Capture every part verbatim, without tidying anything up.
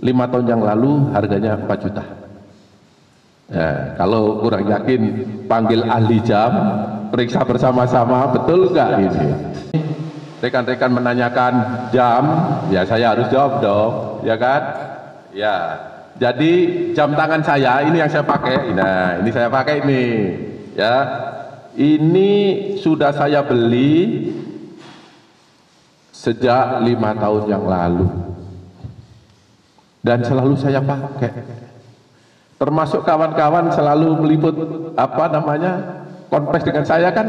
Lima tahun yang lalu harganya empat juta. Nah, kalau kurang yakin panggil ahli jam, periksa bersama-sama, betul nggak ini? Rekan-rekan menanyakan jam, ya saya harus jawab dong, ya kan? Ya, jadi jam tangan saya ini yang saya pakai. Nah, ini saya pakai ini, ya. Ini sudah saya beli sejak lima tahun yang lalu. Dan selalu saya pakai, termasuk kawan-kawan selalu meliput apa namanya konfes dengan saya kan,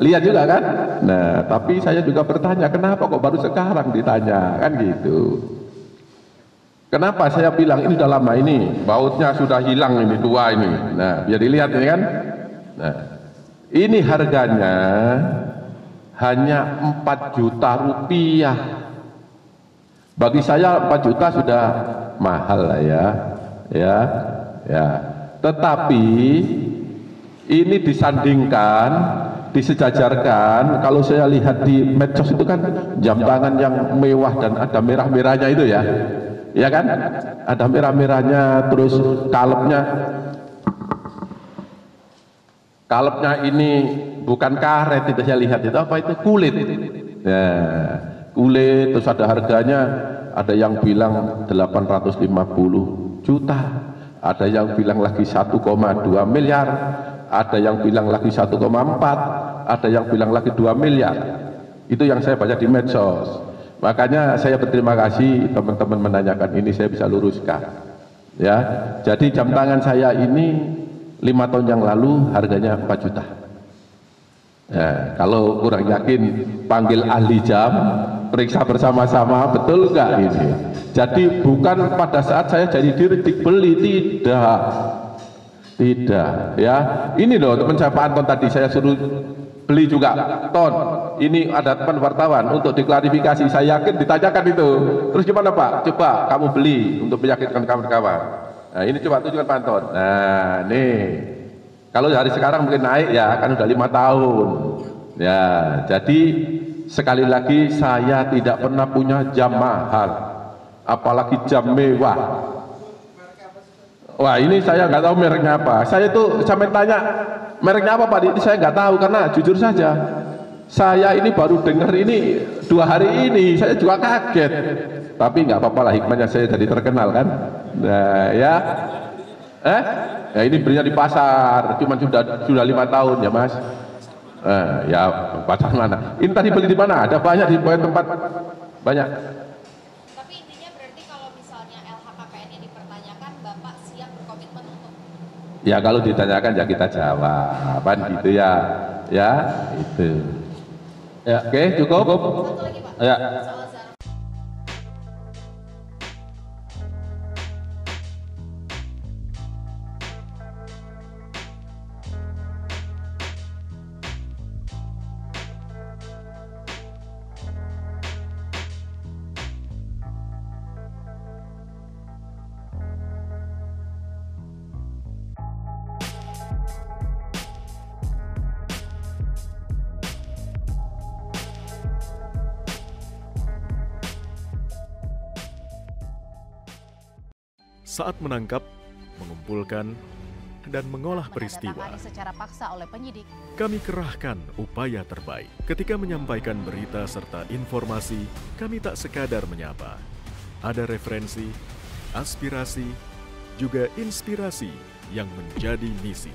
lihat juga kan. Nah, tapi saya juga bertanya kenapa kok baru sekarang ditanya kan gitu. Kenapa saya bilang ini udah lama ini, bautnya sudah hilang ini, tua ini. Nah, biar dilihat ini kan. Nah, ini harganya hanya empat juta rupiah. Bagi saya empat juta sudah mahal lah ya, ya, ya. Tetapi ini disandingkan, disejajarkan. Kalau saya lihat di medsos itu kan jam tangan yang mewah dan ada merah-merahnya itu ya, ya kan? Ada merah-merahnya, terus kalepnya, kalepnya ini bukan karet itu saya lihat itu apa itu kulit, ya, kulit. Terus ada harganya. Ada yang bilang delapan ratus lima puluh juta, ada yang bilang lagi satu koma dua miliar, ada yang bilang lagi satu koma empat, ada yang bilang lagi dua miliar. Itu yang saya baca di medsos. Makanya saya berterima kasih teman-teman menanyakan ini, saya bisa luruskan. Ya, jadi jam tangan saya ini lima tahun yang lalu harganya empat juta. Ya, kalau kurang yakin panggil ahli jam, periksa bersama-sama, betul nggak ini? Jadi bukan pada saat saya jadi dirdik beli, tidak, tidak ya. Ini loh teman saya Pak Anton tadi saya suruh beli juga, Ton. Ini ada teman wartawan untuk diklarifikasi, saya yakin ditanyakan itu. Terus gimana Pak? Coba kamu beli untuk meyakinkan kawan-kawan. Nah, ini coba tunjukkan Pak Anton. Nah, nih kalau hari sekarang mungkin naik ya, kan udah lima tahun. Ya, jadi sekali lagi saya tidak pernah punya jam mahal, apalagi jam mewah. Wah, ini saya nggak tahu mereknya apa. Saya itu sampai tanya mereknya apa Pak, ini saya nggak tahu karena jujur saja saya ini baru dengar ini dua hari ini, saya juga kaget. Tapi nggak apa-apa lah, hikmahnya saya jadi terkenal kan. Nah ya, eh, ya ini belinya di pasar, cuman sudah sudah lima tahun ya Mas. Eh, ya pasar mana? Ini tadi beli di mana? Ada banyak di banyak tempat, banyak. Tapi intinya berarti kalau misalnya L H K P N yang dipertanyakan, Bapak siap berkomitmen untuk? Ya kalau ditanyakan ya kita jawab, kan gitu ya, ya itu. Ya, oke okay, cukup. Satu lagi Pak. Ya. Saat menangkap, mengumpulkan, dan mengolah peristiwa secara paksa oleh penyidik, kami kerahkan upaya terbaik. Ketika menyampaikan berita serta informasi, kami tak sekadar menyapa. Ada referensi, aspirasi, juga inspirasi yang menjadi misi.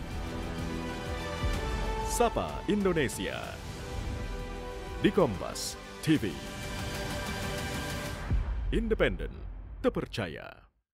Sapa Indonesia di Kompas T V. Independen, terpercaya.